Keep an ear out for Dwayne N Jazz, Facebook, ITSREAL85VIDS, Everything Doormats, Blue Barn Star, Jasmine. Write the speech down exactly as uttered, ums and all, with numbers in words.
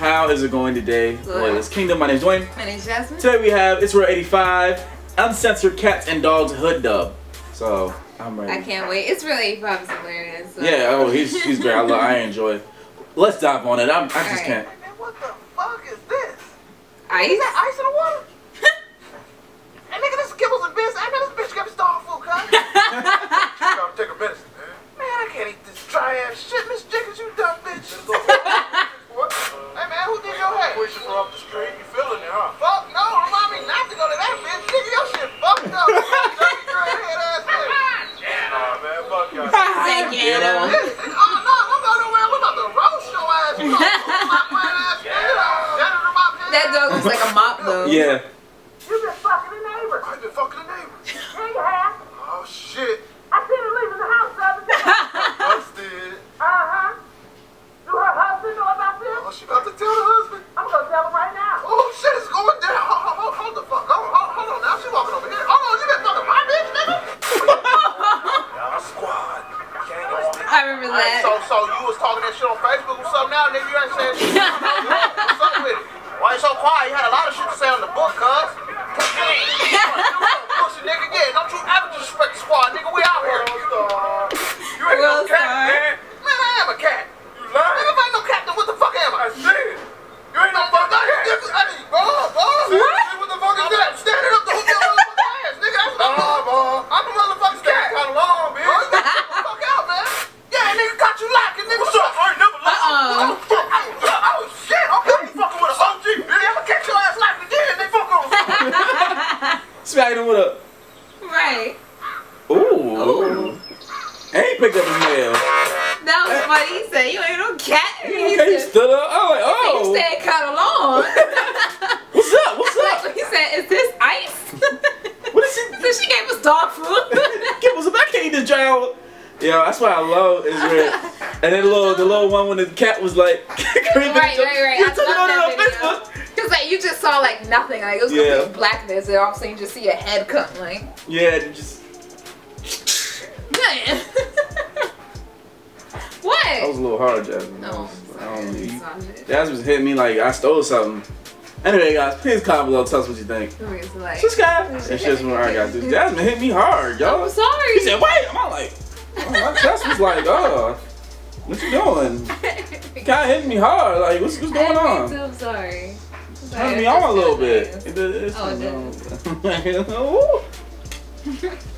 How is it going today? Well, it's Kingdom. My name's Dwayne. My name's Jasmine. Today we have It's Real eighty-five Uncensored Cats and Dogs Hood Dub. So I'm ready. I can't wait. It's Real eighty-five is hilarious. So. Yeah. Oh, he's he's great. I love. I enjoy it. Let's dive on it. I'm, I just right. can't. Hey, man, what the fuck is this? Ice? Is that ice in the water? Hey, nigga, this Skittles and Biz. I know this bitch got me dog food, cuz. I'm taking medicine, man. Man, I can't eat this dry ass shit, Miss Jenkins. You dumb bitch. Off the street, you feeling it, huh? Fuck no, remind me not to go to that bitch. Nigga, your shit fucked up. Dirty girl, head ass bitch. Yeah, nah, man, fuck y'all. Thank you. Oh no, don't go nowhere. We're about to roast your ass. You mop my ass, yeah. That dog looks like a mop though. Yeah. You've been fucking a neighbor. I've been fucking a neighbor. Yeah, you have. Oh shit. I seen her leaving the house the other day. Busted. Uh huh. Do her husband know about this? Oh, she about to tell her husband. Right, so, so you was talking that shit on Facebook or something now, nigga, you ain't saying shit. What's up with it? Why you so quiet? You had a lot of shit to say on the book, cuz. Pussy nigga, yeah, don't you ever disrespect the squad, nigga, we out here. You ain't no cat, man. Man, I am a cat. You lying? Nigga, if I ain't no cat, then what the fuck am I? I see it. You ain't no fuck cat. I mean, bro, bro. What the fuck is that? Standing up the hook your motherfucking ass, nigga. That's what I'm doing. I'm a motherfucking cat. Kind of long, bitch. What up? Right. Ooh. Ooh. And he picked up his mail. That was funny. He said, you ain't no cat. He, okay, he stood up. I went, oh. He said, cut along. What's up? What's up? He said, is this ice? What is she? He said, she gave us dog food. Give us a back to eat this child. Yo, that's why I love Israel. And then the little, the little one when the cat was like, creeping. Right, right, right. You're talking about it on Facebook. Like you just saw like nothing, like it was yeah. complete blackness, and all of a sudden you just see a head cut, like yeah, just man. What? That was a little hard, Jasmine. No, I don't know. Jasmine's hitting me like I stole something. Anyway, guys, please comment below, tell us what you think. Like, subscribe. That shit's what I got to do. Jasmine hit me hard, y'all. I'm sorry. She said, "Wait," I'm not like, oh, my Jasmine's like, oh, what you doing? Guy hit me hard. Like, what's what's going on? I'm sorry. Turn me on a little bit. It, it, it's oh, it did.